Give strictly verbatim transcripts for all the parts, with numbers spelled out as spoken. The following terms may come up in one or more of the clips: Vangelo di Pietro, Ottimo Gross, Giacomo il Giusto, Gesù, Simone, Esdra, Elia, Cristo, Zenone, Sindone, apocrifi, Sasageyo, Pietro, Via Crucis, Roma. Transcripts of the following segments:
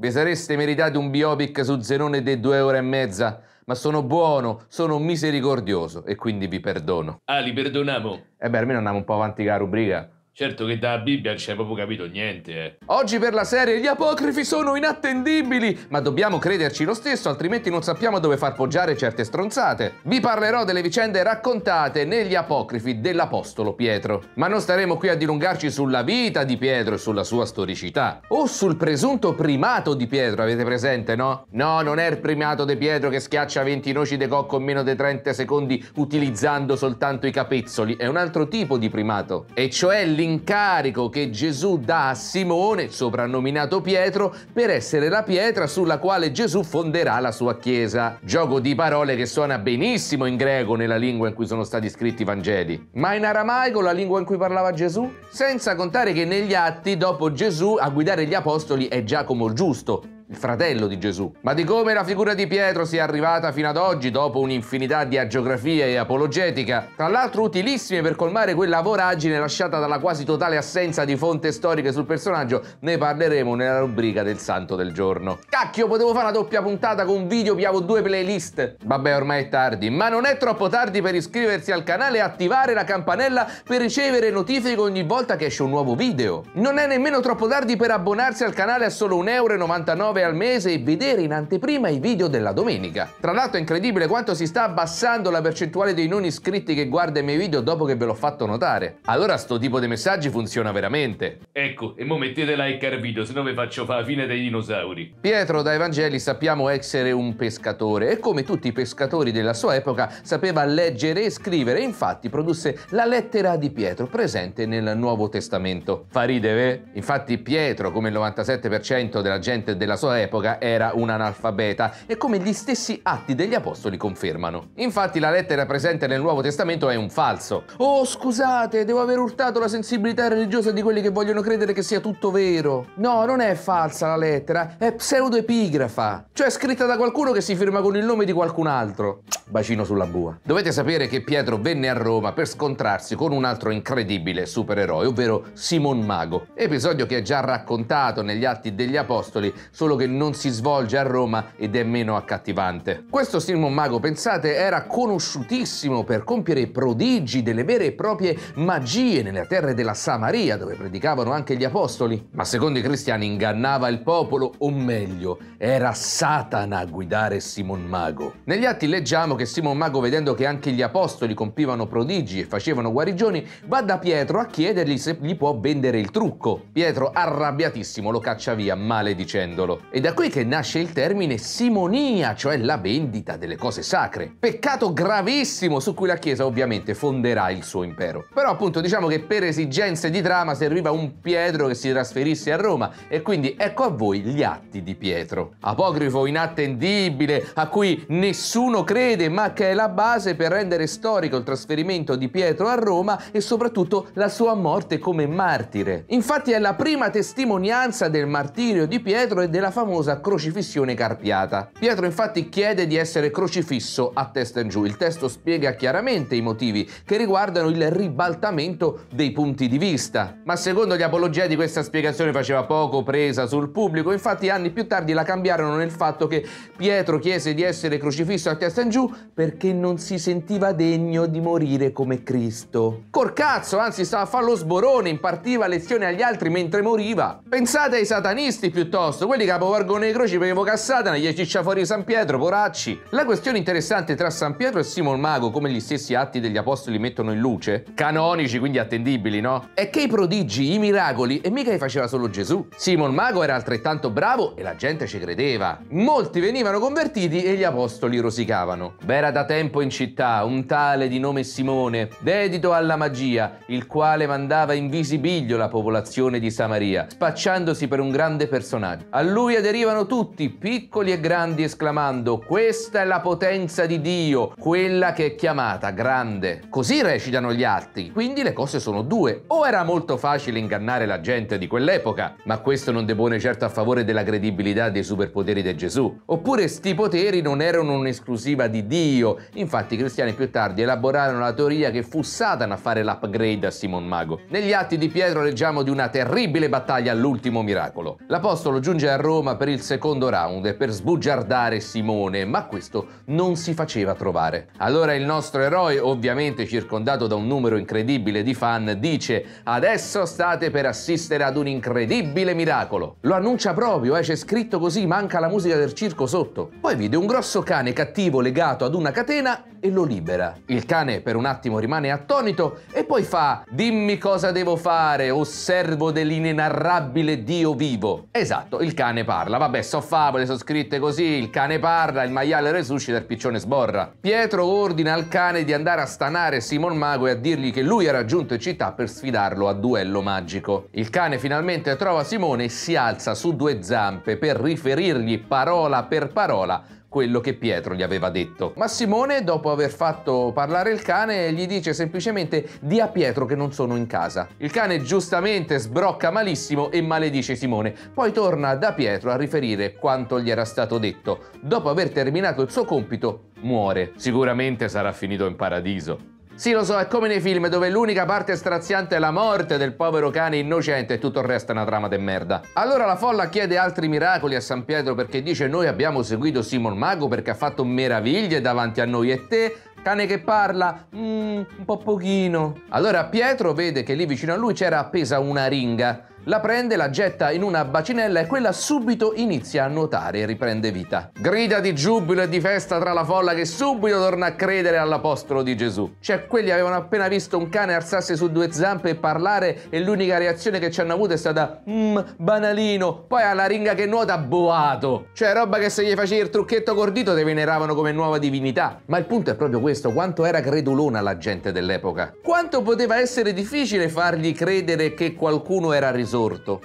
Vi sareste meritati un biopic su Zenone di due ore e mezza, ma sono buono, sono misericordioso e quindi vi perdono. Ah, li perdoniamo? E beh, almeno andiamo un po' avanti con la rubrica. Certo che dalla Bibbia non c'è proprio capito niente, eh. Oggi per la serie gli apocrifi sono inattendibili, ma dobbiamo crederci lo stesso, altrimenti non sappiamo dove far poggiare certe stronzate. Vi parlerò delle vicende raccontate negli apocrifi dell'apostolo Pietro. Ma non staremo qui a dilungarci sulla vita di Pietro e sulla sua storicità. O sul presunto primato di Pietro, avete presente, no? No, non è il primato di Pietro che schiaccia venti noci de cocco in meno di trenta secondi utilizzando soltanto i capezzoli. È un altro tipo di primato. E cioè l'incarico che Gesù dà a Simone, soprannominato Pietro, per essere la pietra sulla quale Gesù fonderà la sua chiesa. Gioco di parole che suona benissimo in greco, nella lingua in cui sono stati scritti i Vangeli. Ma in aramaico, la lingua in cui parlava Gesù? Senza contare che negli Atti, dopo Gesù, a guidare gli apostoli è Giacomo il Giusto, il fratello di Gesù. Ma di come la figura di Pietro sia arrivata fino ad oggi dopo un'infinità di agiografie e apologetica, tra l'altro utilissime per colmare quella voragine lasciata dalla quasi totale assenza di fonte storiche sul personaggio, ne parleremo nella rubrica del Santo del Giorno. Cacchio, potevo fare una doppia puntata con un video, piavo due playlist. Vabbè, ormai è tardi, ma non è troppo tardi per iscriversi al canale e attivare la campanella per ricevere notifiche ogni volta che esce un nuovo video. Non è nemmeno troppo tardi per abbonarsi al canale a solo un euro e novantanove al mese e vedere in anteprima i video della domenica. Tra l'altro è incredibile quanto si sta abbassando la percentuale dei non iscritti che guarda i miei video dopo che ve l'ho fatto notare. Allora sto tipo di messaggi funziona veramente. Ecco, e mo mettete like al video, se no vi faccio fa la fine dei dinosauri. Pietro dai Vangeli sappiamo essere un pescatore e come tutti i pescatori della sua epoca sapeva leggere e scrivere e infatti produsse la lettera di Pietro presente nel Nuovo Testamento. Fa ride, ve? Infatti Pietro, come il novantasette per cento della gente della sua epoca, era un analfabeta e come gli stessi Atti degli Apostoli confermano. Infatti la lettera presente nel Nuovo Testamento è un falso. Oh, scusate, devo aver urtato la sensibilità religiosa di quelli che vogliono credere che sia tutto vero. No, non è falsa la lettera, è pseudoepigrafa, cioè scritta da qualcuno che si firma con il nome di qualcun altro. Bacino sulla bua. Dovete sapere che Pietro venne a Roma per scontrarsi con un altro incredibile supereroe, ovvero Simon Mago, episodio che è già raccontato negli Atti degli Apostoli, solo che non si svolge a Roma ed è meno accattivante. Questo Simon Mago, pensate, era conosciutissimo per compiere prodigi, delle vere e proprie magie nelle terre della Samaria, dove predicavano anche gli apostoli. Ma secondo i cristiani ingannava il popolo, o meglio, era Satana a guidare Simon Mago. Negli Atti leggiamo che Simon Mago, vedendo che anche gli apostoli compivano prodigi e facevano guarigioni, va da Pietro a chiedergli se gli può vendere il trucco. Pietro, arrabbiatissimo, lo caccia via maledicendolo. E da qui che nasce il termine simonia, cioè la vendita delle cose sacre. Peccato gravissimo su cui la Chiesa ovviamente fonderà il suo impero. Però appunto diciamo che per esigenze di trama serviva un Pietro che si trasferisse a Roma e quindi ecco a voi gli Atti di Pietro. Apocrifo inattendibile a cui nessuno crede, ma che è la base per rendere storico il trasferimento di Pietro a Roma e soprattutto la sua morte come martire. Infatti è la prima testimonianza del martirio di Pietro e della famosa crocifissione carpiata. Pietro infatti chiede di essere crocifisso a testa in giù. Il testo spiega chiaramente i motivi che riguardano il ribaltamento dei punti di vista. Ma secondo gli apologeti questa spiegazione faceva poco presa sul pubblico, infatti anni più tardi la cambiarono nel fatto che Pietro chiese di essere crocifisso a testa in giù perché non si sentiva degno di morire come Cristo. Col cazzo, anzi stava a fare lo sborone, impartiva lezioni agli altri mentre moriva. Pensate ai satanisti piuttosto, quelli che capovolgono i croci perché voca Satana, gli ciccia fuori San Pietro, poracci. La questione interessante tra San Pietro e Simon Mago, come gli stessi Atti degli Apostoli mettono in luce, canonici quindi attendibili, no? È che i prodigi, i miracoli, e mica li faceva solo Gesù. Simon Mago era altrettanto bravo e la gente ci credeva. Molti venivano convertiti e gli apostoli rosicavano. V'era da tempo in città un tale di nome Simone, dedito alla magia, il quale mandava in visibilio la popolazione di Samaria, spacciandosi per un grande personaggio. A lui aderivano tutti, piccoli e grandi, esclamando: questa è la potenza di Dio, quella che è chiamata grande. Così recitano gli Atti, quindi le cose sono due. O era molto facile ingannare la gente di quell'epoca, ma questo non depone certo a favore della credibilità dei superpoteri di Gesù. Oppure sti poteri non erano un'esclusiva di Dio, infatti i cristiani più tardi elaborarono la teoria che fu Satana a fare l'upgrade a Simon Mago. Negli Atti di Pietro leggiamo di una terribile battaglia all'ultimo miracolo. L'apostolo giunge a Roma Roma per il secondo round e per sbugiardare Simone, ma questo non si faceva trovare. Allora il nostro eroe, ovviamente circondato da un numero incredibile di fan, dice: adesso state per assistere ad un incredibile miracolo. Lo annuncia proprio, eh, c'è scritto così, manca la musica del circo sotto. Poi vide un grosso cane cattivo legato ad una catena e lo libera. Il cane per un attimo rimane attonito e poi fa: dimmi cosa devo fare, o servo dell'inenarrabile Dio vivo. Esatto, il cane parla. Vabbè, so favole, so scritte così, il cane parla, il maiale resuscita, il piccione sborra. Pietro ordina al cane di andare a stanare Simon Mago e a dirgli che lui era giunto in città per sfidarlo a duello magico. Il cane finalmente trova Simone e si alza su due zampe per riferirgli parola per parola quello che Pietro gli aveva detto. Ma Simone, dopo aver fatto parlare il cane, gli dice semplicemente: di a Pietro che non sono in casa. Il cane giustamente sbrocca malissimo e maledice Simone, poi torna da Pietro a riferire quanto gli era stato detto. Dopo aver terminato il suo compito, muore. Sicuramente sarà finito in paradiso. Sì, lo so, è come nei film dove l'unica parte straziante è la morte del povero cane innocente e tutto il resto è una trama de merda. Allora la folla chiede altri miracoli a San Pietro, perché dice: noi abbiamo seguito Simon Mago perché ha fatto meraviglie davanti a noi, e te, cane che parla, mm, un po' pochino. Allora Pietro vede che lì vicino a lui c'era appesa una ringa. La prende, la getta in una bacinella e quella subito inizia a nuotare e riprende vita. Grida di giubilo e di festa tra la folla, che subito torna a credere all'apostolo di Gesù. Cioè, quelli avevano appena visto un cane alzarsi su due zampe e parlare, e l'unica reazione che ci hanno avuto è stata mmm, banalino. Poi alla ringa che nuota, boato. Cioè, roba che se gli facevi il trucchetto col dito te veneravano come nuova divinità. Ma il punto è proprio questo: quanto era credulona la gente dell'epoca. Quanto poteva essere difficile fargli credere che qualcuno era risorto.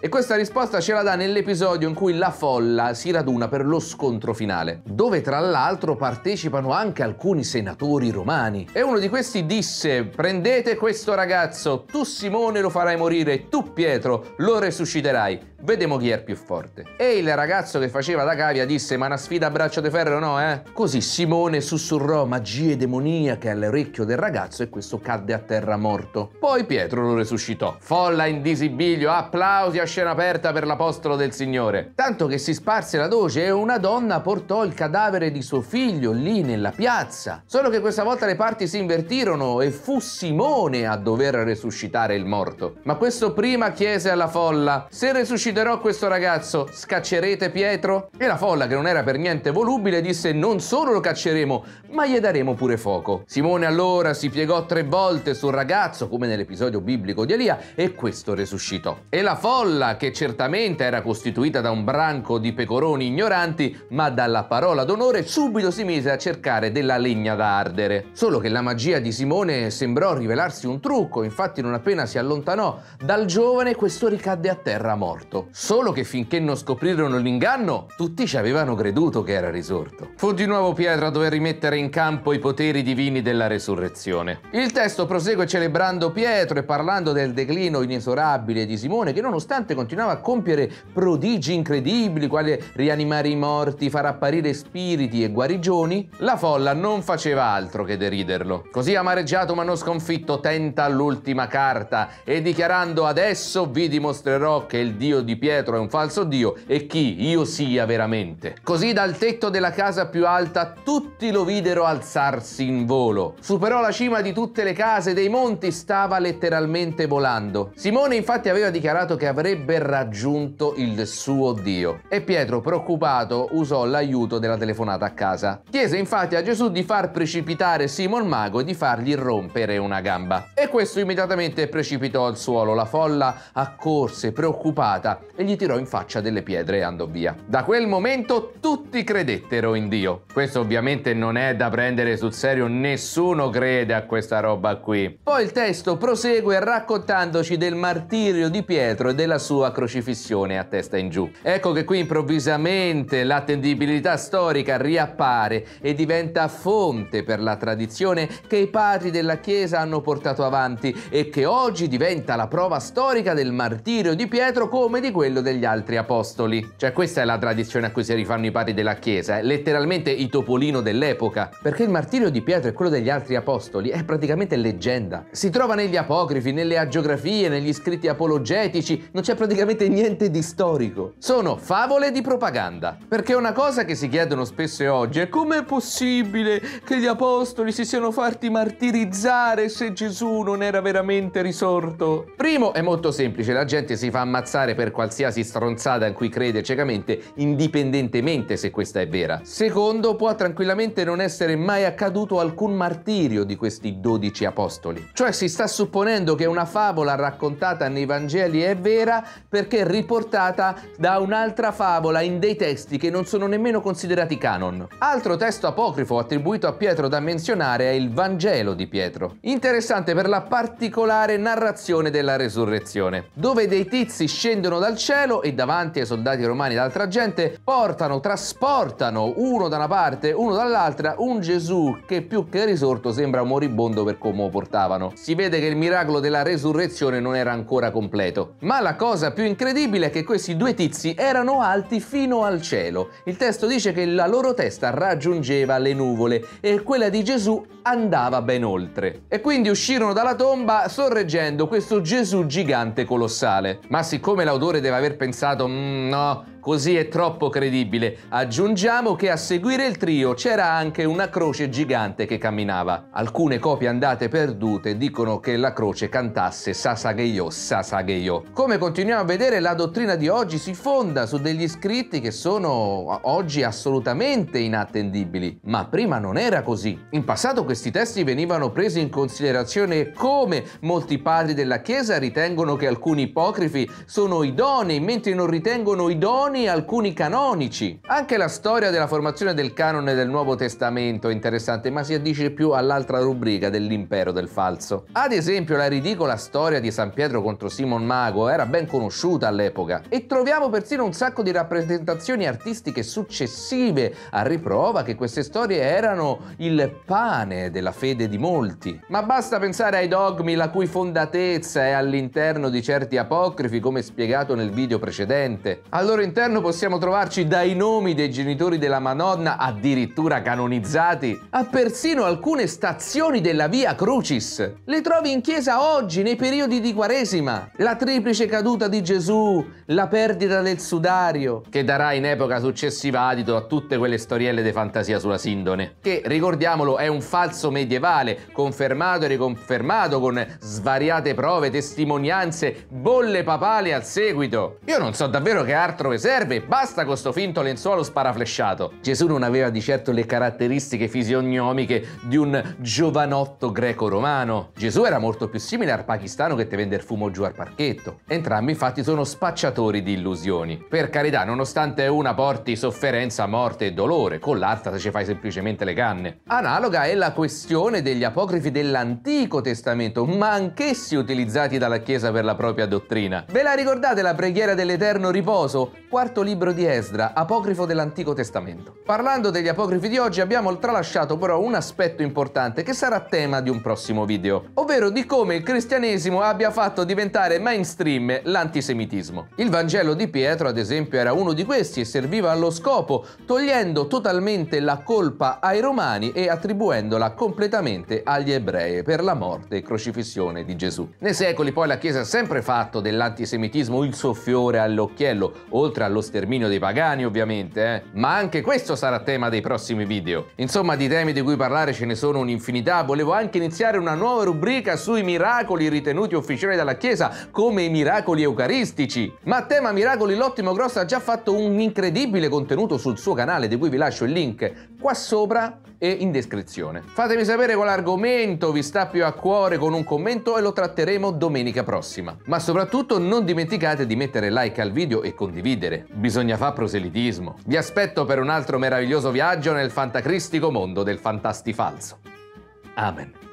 E questa risposta ce la dà nell'episodio in cui la folla si raduna per lo scontro finale, dove tra l'altro partecipano anche alcuni senatori romani. E uno di questi disse: prendete questo ragazzo, tu Simone lo farai morire, tu Pietro lo resusciterai, vedremo chi è il più forte. E il ragazzo che faceva da cavia disse: ma una sfida a braccio di ferro no, eh? Così Simone sussurrò magie demoniache all'orecchio del ragazzo e questo cadde a terra morto. Poi Pietro lo resuscitò. Folla in disibilio, ah, applausi a scena aperta per l'apostolo del Signore. Tanto che si sparse la doce e una donna portò il cadavere di suo figlio lì nella piazza. Solo che questa volta le parti si invertirono e fu Simone a dover resuscitare il morto. Ma questo prima chiese alla folla: se resusciterò questo ragazzo, scaccerete Pietro? E la folla, che non era per niente volubile, disse: non solo lo cacceremo, ma gli daremo pure fuoco. Simone allora si piegò tre volte sul ragazzo, come nell'episodio biblico di Elia, e questo resuscitò. E la folla, che certamente era costituita da un branco di pecoroni ignoranti, ma dalla parola d'onore subito si mise a cercare della legna da ardere. Solo che la magia di Simone sembrò rivelarsi un trucco, infatti non appena si allontanò dal giovane, questo ricadde a terra morto. Solo che finché non scoprirono l'inganno, tutti ci avevano creduto che era risorto. Fu di nuovo Pietro a dover rimettere in campo i poteri divini della resurrezione. Il testo prosegue celebrando Pietro e parlando del declino inesorabile di Simone, che nonostante continuava a compiere prodigi incredibili, quali rianimare i morti, far apparire spiriti e guarigioni, la folla non faceva altro che deriderlo. Così, amareggiato ma non sconfitto, tenta l'ultima carta e dichiarando: adesso vi dimostrerò che il Dio di Pietro è un falso Dio e chi io sia veramente. Così dal tetto della casa più alta tutti lo videro alzarsi in volo. Superò la cima di tutte le case dei monti, stava letteralmente volando. Simone infatti aveva dichiarato che avrebbe raggiunto il suo Dio, e Pietro, preoccupato, usò l'aiuto della telefonata a casa. Chiese infatti a Gesù di far precipitare Simon Mago e di fargli rompere una gamba, e questo immediatamente precipitò al suolo. La folla accorse preoccupata e gli tirò in faccia delle pietre e andò via. Da quel momento tutti credettero in Dio. Questo ovviamente non è da prendere sul serio, nessuno crede a questa roba qui. Poi il testo prosegue raccontandoci del martirio di Pietro e della sua crocifissione a testa in giù. Ecco che qui improvvisamente l'attendibilità storica riappare e diventa fonte per la tradizione che i padri della Chiesa hanno portato avanti e che oggi diventa la prova storica del martirio di Pietro come di di quello degli altri apostoli. Cioè questa è la tradizione a cui si rifanno i padri della Chiesa, è letteralmente i Topolino dell'epoca, perché il martirio di Pietro e quello degli altri apostoli è praticamente leggenda. Si trova negli apocrifi, nelle agiografie, negli scritti apologetici, non c'è praticamente niente di storico. Sono favole di propaganda, perché una cosa che si chiedono spesso oggi è: com'è possibile che gli apostoli si siano fatti martirizzare se Gesù non era veramente risorto? Primo, è molto semplice, la gente si fa ammazzare per qualsiasi stronzata in cui crede ciecamente, indipendentemente se questa è vera. Secondo, può tranquillamente non essere mai accaduto alcun martirio di questi dodici apostoli. Cioè si sta supponendo che una favola raccontata nei Vangeli è vera perché riportata da un'altra favola in dei testi che non sono nemmeno considerati canon. Altro testo apocrifo attribuito a Pietro da menzionare è il Vangelo di Pietro, interessante per la particolare narrazione della resurrezione, dove dei tizi scendono dal cielo e davanti ai soldati romani ed altra gente portano, trasportano uno da una parte, uno dall'altra, un Gesù che più che risorto sembra moribondo per come lo portavano. Si vede che il miracolo della resurrezione non era ancora completo. Ma la cosa più incredibile è che questi due tizi erano alti fino al cielo. Il testo dice che la loro testa raggiungeva le nuvole e quella di Gesù andava ben oltre. E quindi uscirono dalla tomba sorreggendo questo Gesù gigante colossale. Ma siccome l'autore deve aver pensato mmm, no, così è troppo credibile, aggiungiamo che a seguire il trio c'era anche una croce gigante che camminava. Alcune copie andate perdute dicono che la croce cantasse Sasageyo, Sasageyo. Come continuiamo a vedere, la dottrina di oggi si fonda su degli scritti che sono oggi assolutamente inattendibili, ma prima non era così. In passato questi testi venivano presi in considerazione, come molti padri della Chiesa ritengono che alcuni ipocrifi sono idonei, mentre non ritengono idonei alcuni canonici. Anche la storia della formazione del canone del Nuovo Testamento è interessante, ma si addice più all'altra rubrica dell'impero del falso. Ad esempio, la ridicola storia di San Pietro contro Simon Mago era ben conosciuta all'epoca, e troviamo persino un sacco di rappresentazioni artistiche successive a riprova che queste storie erano il pane della fede di molti. Ma basta pensare ai dogmi la cui fondatezza è all'interno di certi apocrifi, come spiegato nel video precedente. Allora, in possiamo trovarci dai nomi dei genitori della Madonna, addirittura canonizzati, a persino alcune stazioni della Via Crucis. Le trovi in chiesa oggi nei periodi di Quaresima. La triplice caduta di Gesù, la perdita del sudario, che darà in epoca successiva adito a tutte quelle storielle di fantasia sulla Sindone, che, ricordiamolo, è un falso medievale, confermato e riconfermato con svariate prove, testimonianze, bolle papali al seguito. Io non so davvero che altro esempio serve, basta con sto finto lenzuolo sparaflesciato. Gesù non aveva di certo le caratteristiche fisionomiche di un giovanotto greco-romano. Gesù era molto più simile al pakistano che te vende il fumo giù al parchetto. Entrambi infatti sono spacciatori di illusioni. Per carità, nonostante una porti sofferenza, morte e dolore, con l'altra te ci fai semplicemente le canne. Analoga è la questione degli apocrifi dell'Antico Testamento, ma anch'essi utilizzati dalla Chiesa per la propria dottrina. Ve la ricordate la preghiera dell'eterno riposo? Quarto libro di Esdra, apocrifo dell'Antico Testamento. Parlando degli apocrifi di oggi abbiamo tralasciato però un aspetto importante che sarà tema di un prossimo video, ovvero di come il cristianesimo abbia fatto diventare mainstream l'antisemitismo. Il Vangelo di Pietro, ad esempio, era uno di questi e serviva allo scopo, togliendo totalmente la colpa ai romani e attribuendola completamente agli ebrei per la morte e crocifissione di Gesù. Nei secoli poi la Chiesa ha sempre fatto dell'antisemitismo il suo fiore all'occhiello, oltre allo sterminio dei pagani ovviamente, eh? Ma anche questo sarà tema dei prossimi video. Insomma, di temi di cui parlare ce ne sono un'infinità. Volevo anche iniziare una nuova rubrica sui miracoli ritenuti ufficiali dalla Chiesa, come i miracoli eucaristici. Ma a tema miracoli, l'Ottimo Gross ha già fatto un incredibile contenuto sul suo canale, di cui vi lascio il link qua sopra e in descrizione. Fatemi sapere quale argomento vi sta più a cuore con un commento e lo tratteremo domenica prossima. Ma soprattutto non dimenticate di mettere like al video e condividere. Bisogna far proselitismo. Vi aspetto per un altro meraviglioso viaggio nel fantacristico mondo del fantastifalso. Amen.